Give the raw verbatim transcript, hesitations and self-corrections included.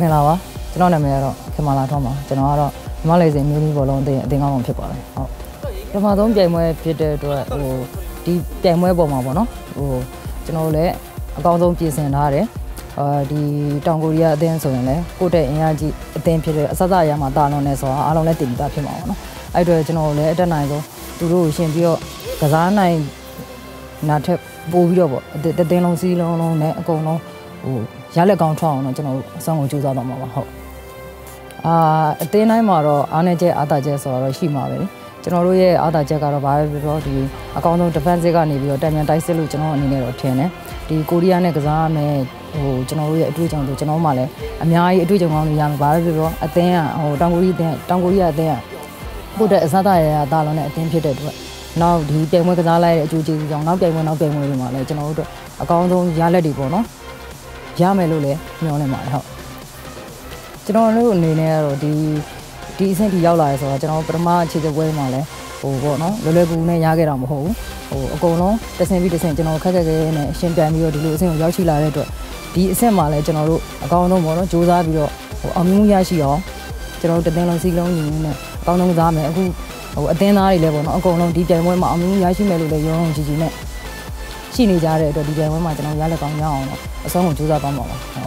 နေလာပါကျွန်တော်နာမည်ကတော့ခင်မလာထွန်းပါကျွန်တော်ကတော့မလေးစင်မျိုးနီးဘောလုံးအတင်းကောင်းအောင်ဖြစ်ပါတယ်ဟုတ်ပထမဆုံးပြိုင်ပွဲဖြစ်တဲ့အတွက်ဟိုဒီပြိုင်ပွဲပေါ်မှာပေါ့နော်ဟိုကျွန်တော်လည်းအကောင်းဆုံးပြင်ဆင်ထားတယ်အာဒီတောင်ကိုရီးယားအသင်းဆိုရင်လည်းကိုယ့်တဲ့အင်အားကြီးအသင်းဖြစ်တဲ့အစစအရာမှာတာလွန်နေဆိုတာအားလုံးလည်းတည်ပြီးသားဖြစ်မှာပေါ့နော်အဲ့တော့ကျွန်တော်လည်းအတက်နိုင်ဆုံးသူတို့ကိုရှင်ပြီးတော့ကစားနိုင်နာထက်ပိုပြီးတော့ပေါ့တသင်းလုံးစီးလုံးလုံးနဲ့အကုန်လုံးဟိုရလက်ကောင်းထွက်အောင်တော့ကျွန်တော်အဆုံးကိုကြိုးစားတော့မှာပါဟုတ်အာအသင်းတိုင်းမှာတော့အားနဲ့ကျအားတာကျဆိုတာတော့ရှိမှာပဲလေကျွန်တော်တို့ရဲ့အားတာချက်ကတော့ဘာပဲပြောတော့ဒီအကောင်းဆုံး defense ကနေပြီးတော့တန်ပြန်တိုက်စစ်လို့ကျွန်တော်အနေနဲ့တော့ထင်တယ်ဒီကိုရီးယားနဲ့ကစားရမယ်ဟိုကျွန်တော်တို့ရဲ့အတွေ့အကြုံဆိုကျွန်တော်မှလည်းအများကြီးအတွေ့အကြုံကောင်းတွေရမှာဘာပဲပြောတော့အသင်းကဟိုတောင်ကိုရီးအသင်းတောင်ကိုရီးယားအသင်းကကိုယ့်တဲ့အစသာရရတာလုံးနဲ့အသင်းဖြစ်တဲ့အတွက်နောက်ဒီပြိုင်ပွဲကစားလိုက်တဲ့အကျိုးကျေးဇူးကြောင့်နောက်ပြိုင်ပွဲနောက်ပြိုင်ပွဲတွေမှာလည်းကျွန်တော်တို့အကောင်းဆုံးရလက်တွေပေါ့နော်ရမယ်လို့လည်းမျှော်လင့်ပါတယ်ဟုတ်ကျွန်တော်တို့အနေနဲ့ကတော့ဒီဒီအဆင့်ထိရောက်လာရဲဆိုတော့ကျွန်တော်ပထမအခြေခံပွဲမှာလည်းဟိုပေါ့နော်လွယ်လွယ်ကူကူနဲ့ရခဲ့တာမဟုတ်ဘူးဟိုအကုန်လုံးတဆင်ပြီးတဆင်ကျွန်တော်ခက်ခက်ခဲခဲနဲ့အရှင်ပြန်ပြီးတော့ဒီလိုအဆင့်ကိုရောက်ရှိလာတဲ့အတွက်ဒီအဆင့်မှာလည်းကျွန်တော်တို့အကောင်းဆုံးပေါ့နော်ကြိုးစားပြီးတော့ဟိုအောင်မြင်ရရှိအောင်ကျွန်တော်တို့တင်းလုံးစီလုံးညီညီနဲ့အကောင်းဆုံးစားမယ်အခုဟိုအသင်းသားတွေလည်းပေါ့နော်အကုန်လုံးဒီပြိုင်ပွဲမှာအောင်မြင်ရရှိမယ်လို့လည်းရောင်းချီချီနဲ့ရှိနေကြတဲ့အတွက်ဒီပြိုင်ပွဲမှာကျွန်တော်ရလက်ကောင်းရအောင်တော့အဆုံးကိုကြိုးစားသွားမှာပါဟုတ်